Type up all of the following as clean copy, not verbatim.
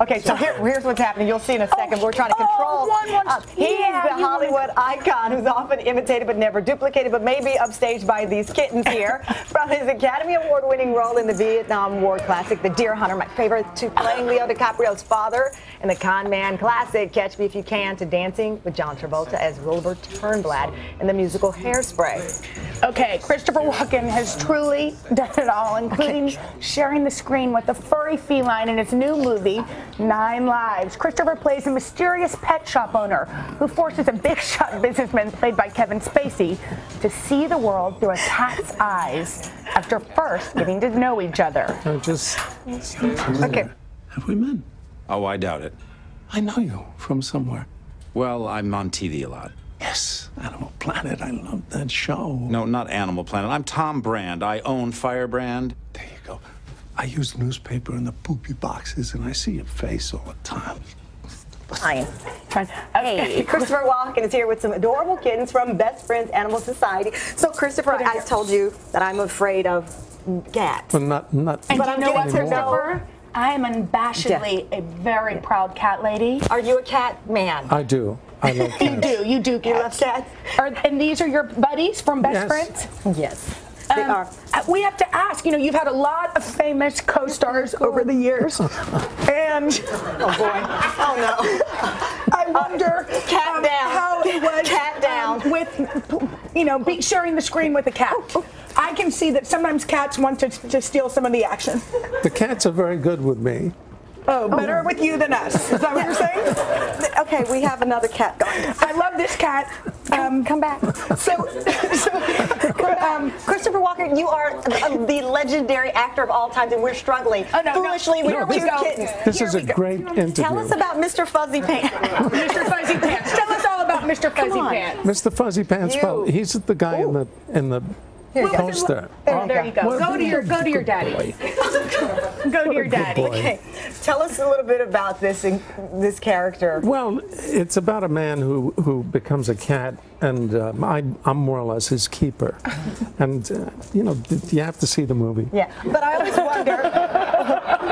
Okay, so here's what's happening. You'll see in a second. We're trying to control. He is the Hollywood icon who's often imitated but never duplicated, but maybe upstaged by these kittens here. From his Academy Award-winning role in the Vietnam War classic The Deer Hunter, my favorite, to playing Leo DiCaprio's father in the con man classic Catch Me If You Can, to dancing with John Travolta as Robert Turnblad in the musical Hairspray. Okay, Christopher Walken has truly done it all, including sharing the screen with the furry feline in his new movie, 9 Lives. Christopher plays a mysterious pet shop owner who forces a big shot businessman played by Kevin Spacey to see the world through a cat's eyes after first getting to know each other. Okay. Have we met? Oh, I doubt it. I know you from somewhere. Well, I'm on TV a lot. Yes, Animal Planet. I love that show. No, not Animal Planet. I'm Tom Brand. I own Firebrand. There you go. I use newspaper in the poopy boxes, and I see your face all the time. Hi. Okay. Christopher Walken is here with some adorable kittens from Best Friends Animal Society. So, Christopher, I told you that I'm afraid of cats. But not. And but you know what, Christopher? I am unabashedly a very proud cat lady. Are you a cat man? I do. I love cats. You do. Cats. You love cats. And these are your buddies from Best Friends? Yes. They are. We have to ask, you know, you've had a lot of famous co-stars over the years, and oh boy, oh no, I wonder cat down. How it was cat down with, you know, sharing the screen with a cat. I can see that sometimes cats want to steal some of the action. The cats are very good with me. Oh, better with you than us. Is that what you're saying? Okay, we have another cat going. I love this cat. Come back. So Christopher Walken, you are the legendary actor of all times, and we're struggling. Oh, no, foolishly, we are kittens. This is a great interview. Tell us about Mr. Fuzzy Pants. Mr. Fuzzy Pants. Tell us all about Mr. Fuzzy Pants. Mr. Fuzzy Pants. Well, he's the guy in the poster. There you go. Go to your daddy. Go to your daddy. Okay. Tell us a little bit about this character. Well, it's about a man who becomes a cat, and I'm more or less his keeper. And you know, you have to see the movie. Yeah, but I always wonder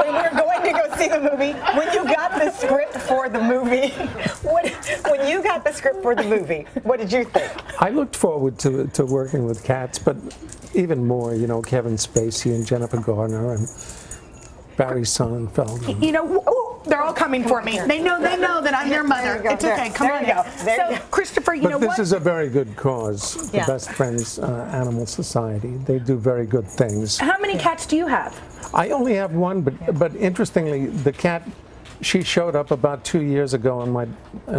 when we're going to go see the movie. When you got the script for the movie, when you got the script for the movie, what did you think? I looked forward to working with cats, but even more, you know, Kevin Spacey and Jennifer Garner and Barry Sonnenfeld. You know, they're all coming for me. They know that I'm their mother. It's okay. Come on. So, Christopher, you know what? But this is a very good cause, the Best Friends Animal Society. They do very good things. How many cats do you have? I only have one, but interestingly, the cat, she showed up about 2 years ago in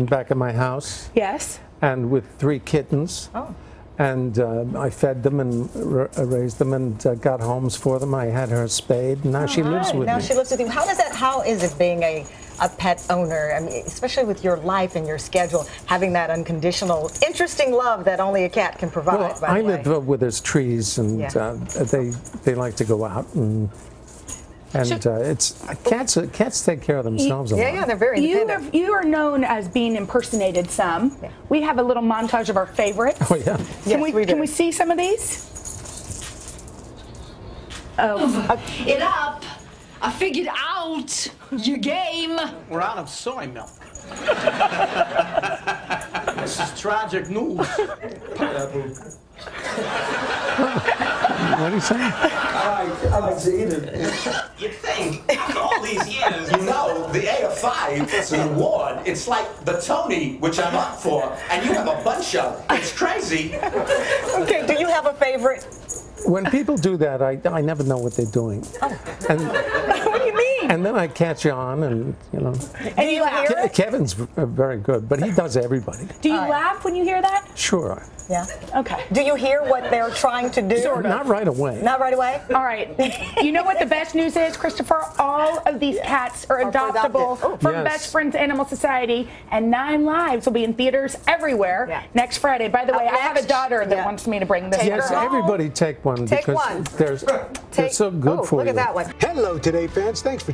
back of my house. Yes. And with 3 kittens. Oh. And I fed them and raised them and got homes for them. I had her spayed. Now she lives with me. Now she lives with you. How does that? How is it being a pet owner? I mean, especially with your life and your schedule, having that unconditional, interesting love that only a cat can provide. Well, by the way, I live where there's trees, and they like to go out and. And it's cats take care of themselves a lot. Yeah, they're very independent. You are known as being impersonated some. Yeah. We have a little montage of our favorites. Oh, yeah. Can we see some of these? Oh. It up. I figured out your game. We're out of soy milk. This is tragic news. What do you say? I like to eat it. You think, after all these years, you know, the AFI is an award. It's like the Tony, which I'm up for, and you have a bunch of. It's crazy. Okay, do you have a favorite? When people do that, I never know what they're doing. Oh. What do you mean? And then I catch on, and you know. And you laugh. Kevin's very good, but he does everybody. Do you laugh when you hear that? Sure. Yeah. Okay. Do you hear what they're trying to do? Sort of. Not right away. Not right away? All right. You know what the best news is, Christopher? All of these cats are adoptable from Best Friends Animal Society, and 9 Lives will be in theaters everywhere next Friday. By the way, I have a daughter that wants me to bring this. Yes, everybody take one. Take one. They're so good for you. Look at that one. Hello, Today fans. Thanks for